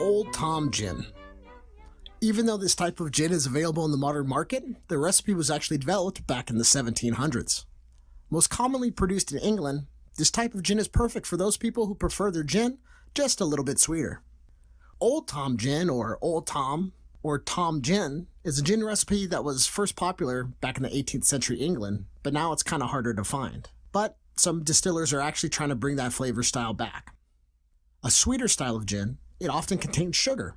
Old Tom Gin. Even though this type of gin is available in the modern market, the recipe was actually developed back in the 1700s. Most commonly produced in England, this type of gin is perfect for those people who prefer their gin just a little bit sweeter. Old Tom Gin, or Old Tom, or Tom Gin, is a gin recipe that was first popular back in the 18th century England, but now it's kind of harder to find. But some distillers are actually trying to bring that flavor style back. A sweeter style of gin, it often contains sugar.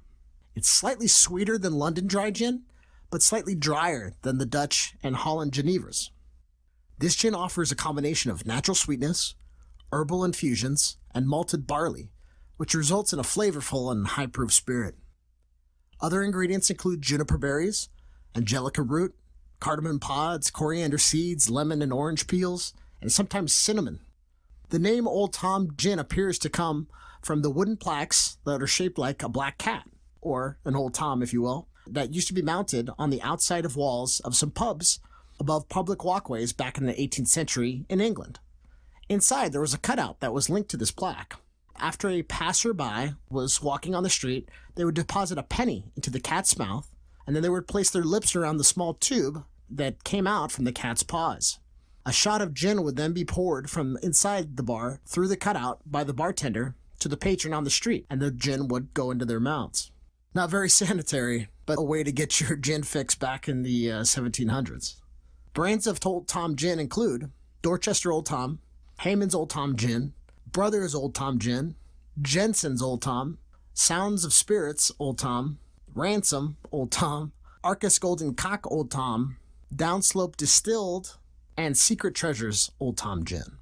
It's slightly sweeter than London dry gin, but slightly drier than the Dutch and Holland Genevers. This gin offers a combination of natural sweetness, herbal infusions, and malted barley, which results in a flavorful and high-proof spirit. Other ingredients include juniper berries, angelica root, cardamom pods, coriander seeds, lemon and orange peels, and sometimes cinnamon. The name Old Tom Gin appears to come from the wooden plaques that are shaped like a black cat, or an Old Tom if you will, that used to be mounted on the outside of walls of some pubs above public walkways back in the 18th century in England. Inside there was a cutout that was linked to this plaque. After a passerby was walking on the street, they would deposit a penny into the cat's mouth, and then they would place their lips around the small tube that came out from the cat's paws. A shot of gin would then be poured from inside the bar through the cutout by the bartender to the patron on the street, and the gin would go into their mouths. Not very sanitary, but a way to get your gin fix back in the 1700s. Brands of Old Tom Gin include Dorchester Old Tom, Hayman's Old Tom Gin, Brothers Old Tom Gin, Jensen's Old Tom, Sounds of Spirits Old Tom, Ransom Old Tom, Arcus Golden Cock Old Tom, Downslope Distilled, and Secret Treasures Old Tom Gin.